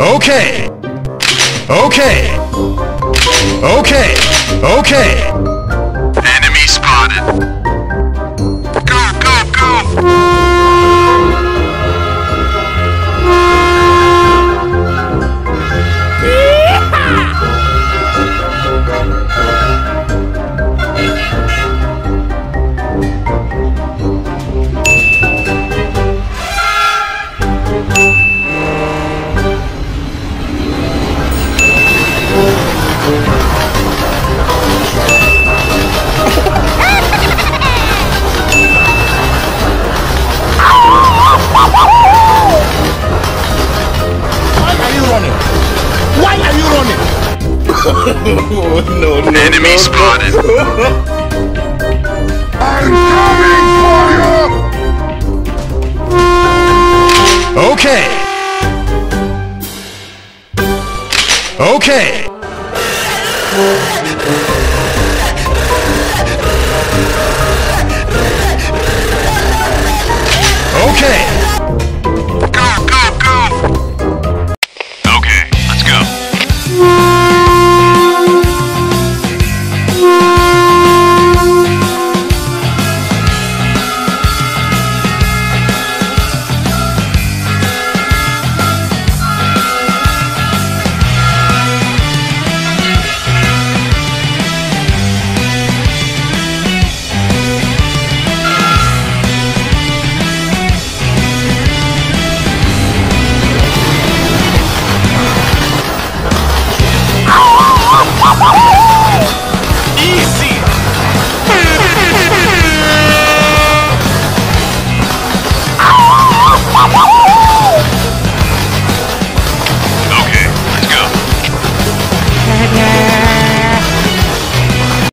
Okay. Okay. Okay. Okay. Enemy spotted. Go, go, go. Enemy spotted. I'm coming for you. Okay. Okay. Okay.